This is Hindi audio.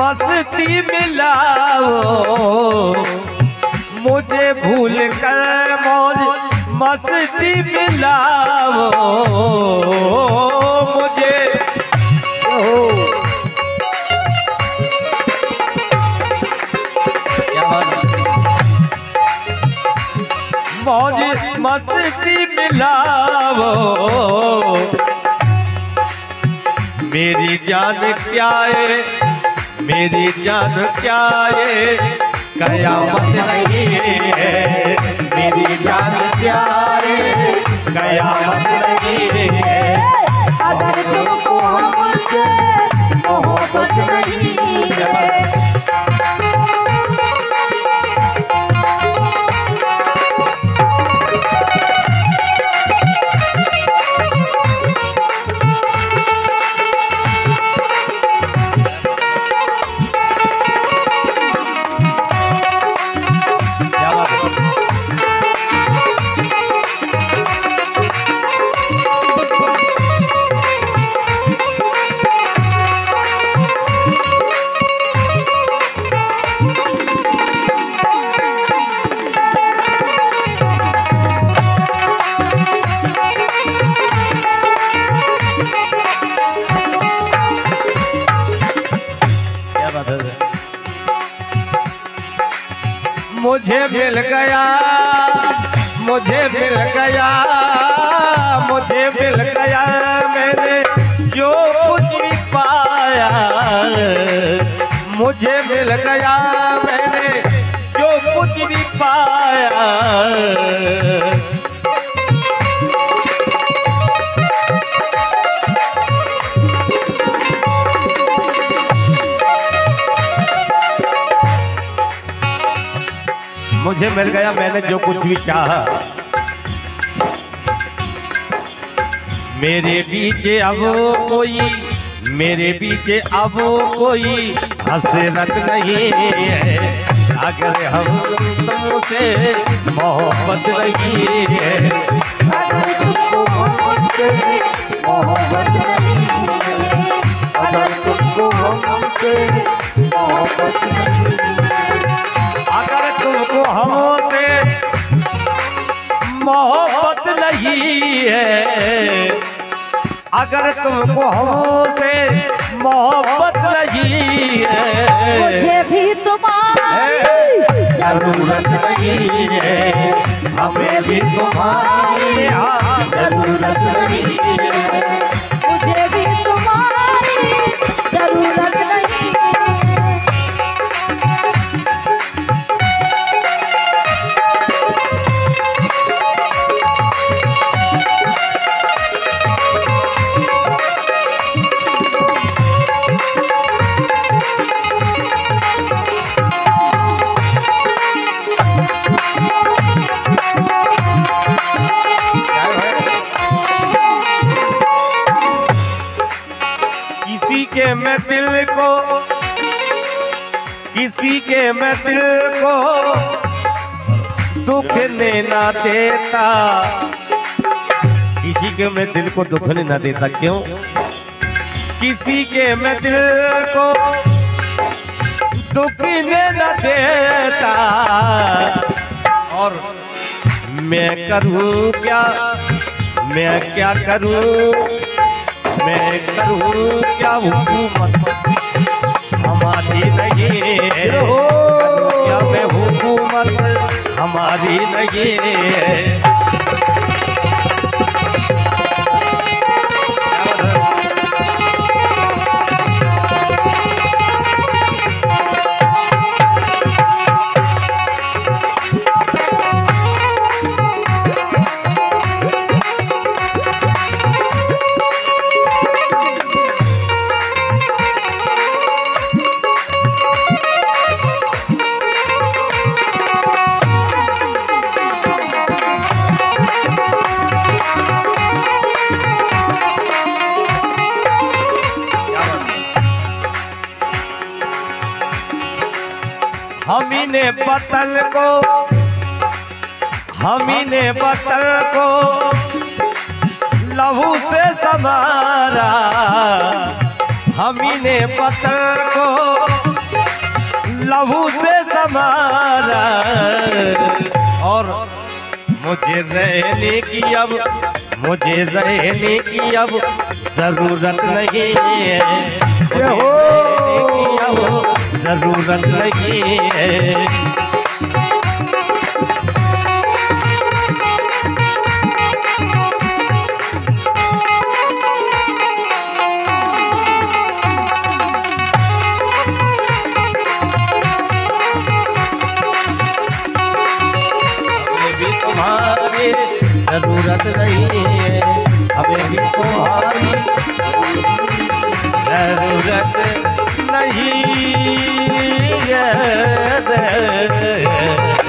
मस्ती मिलाओ मुझे भूल कर मौज, मस्ती मिलाओ मुझे मौज, मस्ती मिलाओ मेरी जान क्या है, मेरी जान क्या है, कयामत नहीं है। मेरी जान क्या है, कयामत नहीं है। अगर तुमको हमसे मोहब्बत नहीं है, मुझे मिल गया, मुझे मिल गया, मुझे मिल गया, मैंने जो कुछ भी पाया मुझे मिल गया, मैंने जो कुछ भी पाया मुझे मिल गया, मैंने जो कुछ भी चाहा। मेरे पीछे अब कोई, मेरे पीछे अब कोई हसरत नहीं है। अगर हम तुमसे मोहब्बत नहीं है, अगर तुमको हमसे मोहब्बत नहीं है, अगर तुमको हमसे मोहब्बत नहीं है, अगर तुमको हमसे मोहब्बत नहीं है, अगर तुमको हमसे मोहब्बत नहीं है, मुझे भी तुम्हारी जरूरत नहीं है, हमें भी तुम्हारी जरूरत नहीं है, मुझे भी तुम्हारी जरूरत नहीं है। मैं दिल को किसी के, मैं दिल को दुखने ना देता, किसी के मैं दिल को दुखने ना देता। क्यों? किसी के मैं दिल को दुखने ना देता, और मैं करूँ क्या, मैं क्या करूँ, मैं करूँ क्या, हुकूमत हमारी नहीं है, क्या मैं हुकूमत हमारी नहीं है। हमी ने बतल को, हमी ने बतल को लहू से समारा, हमी ने बतल को प्रभु से समारा और मुझे रहने की अब जरूरत नहीं है, जरूरत नहीं है। जरूरत नहीं है, हमें भी तुम्हारी जरूरत नहीं है।